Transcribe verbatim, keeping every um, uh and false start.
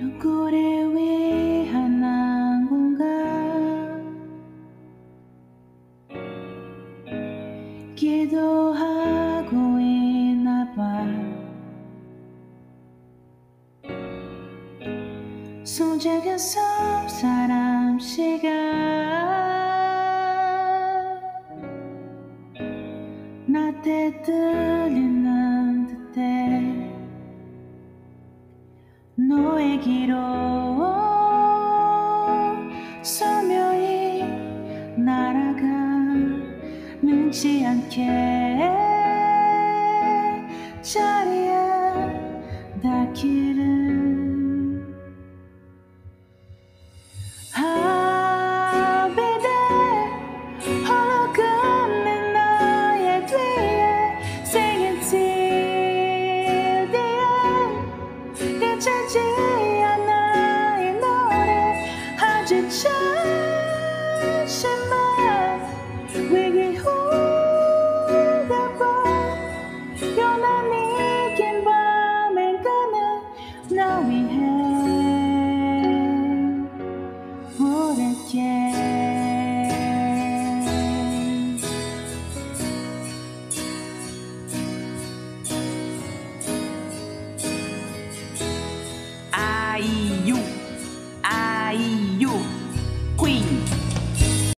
누구를 위한 한 건가? 기도하고 있나 봐. 소중한 사람 시간 나한테 들리는 듯해. 너에게로 소멸이 날아가 눈치 않게